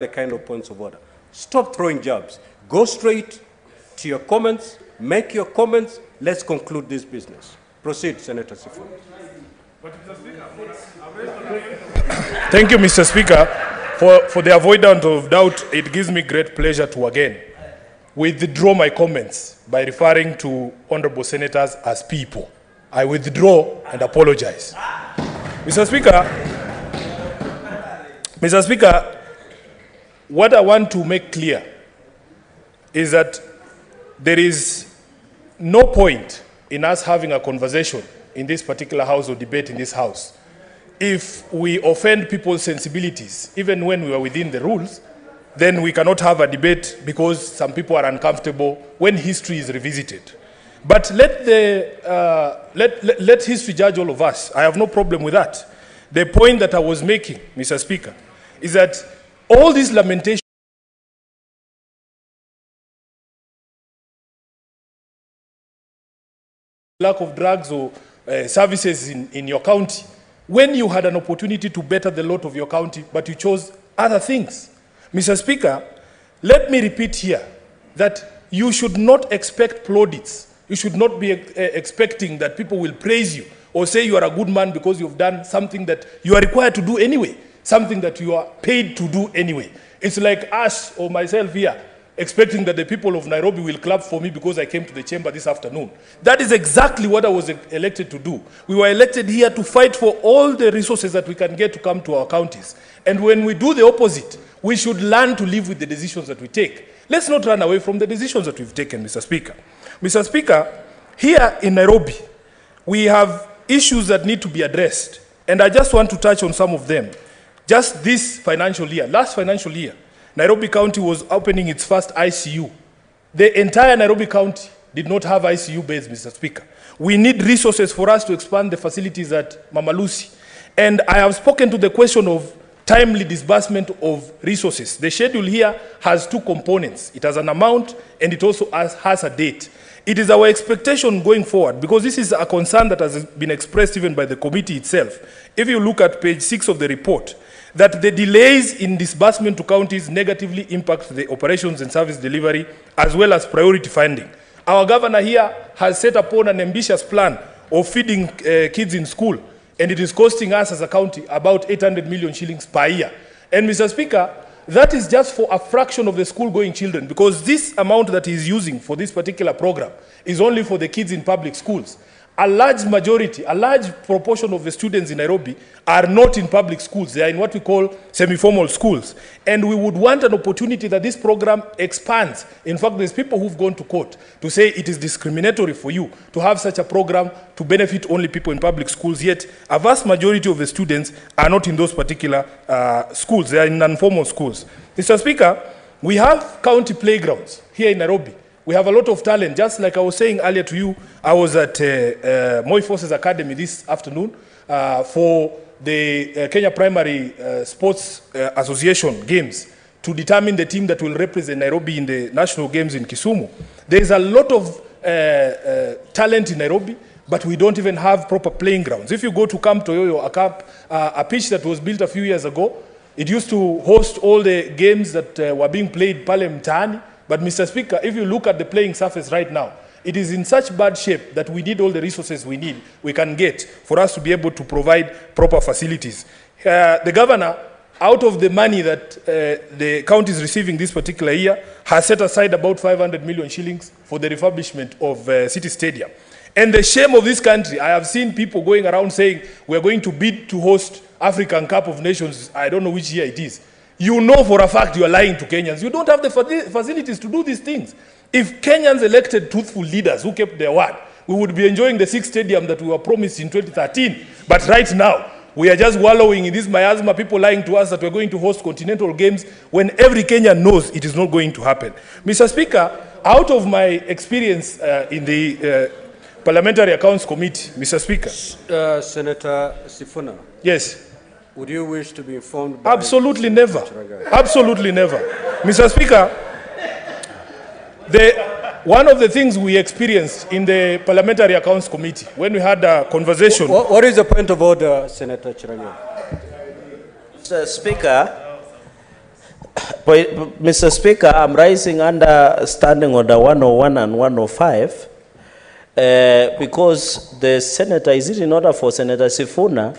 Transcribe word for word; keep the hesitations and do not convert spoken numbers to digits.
the kind of points of order. Stop throwing jabs. Go straight to your comments, make your comments, let's conclude this business. Proceed, Senator Sifu. Thank you, Mister Speaker. For, for the avoidance of doubt, it gives me great pleasure to again withdraw my comments by referring to honorable senators as people. I withdraw and apologize. Mister Speaker, Mister Speaker, what I want to make clear is that there is no point in us having a conversation in this particular house or debate in this house if we offend people's sensibilities, even when we are within the rules. Then we cannot have a debate because some people are uncomfortable when history is revisited. But let, the, uh, let, let, let history judge all of us. I have no problem with that. The point that I was making, Mister Speaker, is that all these lamentations lack of drugs or uh, services in, in your county, when you had an opportunity to better the lot of your county, but you chose other things. Mister Speaker, let me repeat here that you should not expect plaudits. You should not be ex expecting that people will praise you or say you are a good man because you've done something that you are required to do anyway, something that you are paid to do anyway. It's like us or myself here expecting that the people of Nairobi will clap for me because I came to the chamber this afternoon. That is exactly what I was elected to do. We were elected here to fight for all the resources that we can get to come to our counties. And when we do the opposite, we should learn to live with the decisions that we take. Let's not run away from the decisions that we've taken, Mister Speaker. Mister Speaker, here in Nairobi, we have issues that need to be addressed. And I just want to touch on some of them. Just this financial year, last financial year, Nairobi County was opening its first I C U. The entire Nairobi County did not have I C U beds, Mister Speaker. We need resources for us to expand the facilities at Mama Lucy. And I have spoken to the question of timely disbursement of resources. The schedule here has two components. It has an amount and it also has, has a date. It is our expectation going forward, because this is a concern that has been expressed even by the committee itself. If you look at page six of the report, that the delays in disbursement to counties negatively impact the operations and service delivery as well as priority funding. Our governor here has set upon an ambitious plan of feeding uh, kids in school, and it is costing us as a county about eight hundred million shillings per year. And Mister Speaker, that is just for a fraction of the school-going children, because this amount that he is using for this particular program is only for the kids in public schools. A large majority, a large proportion of the students in Nairobi are not in public schools. They are in what we call semi-formal schools. And we would want an opportunity that this program expands. In fact, there's people who've gone to court to say it is discriminatory for you to have such a program to benefit only people in public schools, yet a vast majority of the students are not in those particular uh, schools. They are in non-formal schools. Mister Speaker, we have county playgrounds here in Nairobi. We have a lot of talent. Just like I was saying earlier to you, I was at uh, uh, Moi Forces Academy this afternoon uh, for the uh, Kenya Primary uh, Sports uh, Association games to determine the team that will represent Nairobi in the national games in Kisumu. There is a lot of uh, uh, talent in Nairobi, but we don't even have proper playing grounds. If you go to Camp Toyoyo, a, camp, uh, a pitch that was built a few years ago, it used to host all the games that uh, were being played Palemtani. But Mister Speaker, if you look at the playing surface right now, it is in such bad shape that we need all the resources we need, we can get, for us to be able to provide proper facilities. Uh, the governor, out of the money that uh, the county is receiving this particular year, has set aside about five hundred million shillings for the refurbishment of uh, City Stadium. And the shame of this country, I have seen people going around saying, we are going to bid to host African Cup of Nations, I don't know which year it is. You know for a fact you are lying to Kenyans. You don't have the facilities to do these things. If Kenyans elected truthful leaders who kept their word, we would be enjoying the sixth stadium that we were promised in twenty thirteen. But right now, we are just wallowing in this miasma, people lying to us that we're going to host continental games when every Kenyan knows it is not going to happen. Mister Speaker, out of my experience uh, in the uh, Parliamentary Accounts Committee, Mister Speaker. Uh, Senator Sifuna. Yes. Would you wish to be informed by Absolutely never. Chiragay? Absolutely never. Mister Speaker, the, one of the things we experienced in the Parliamentary Accounts Committee when we had a conversation... What, what is the point of order, Senator Chiragay? Mister Speaker, Mister Speaker, I'm rising under Standing Order one oh one and one oh five uh, because the senator, is it in order for Senator Sifuna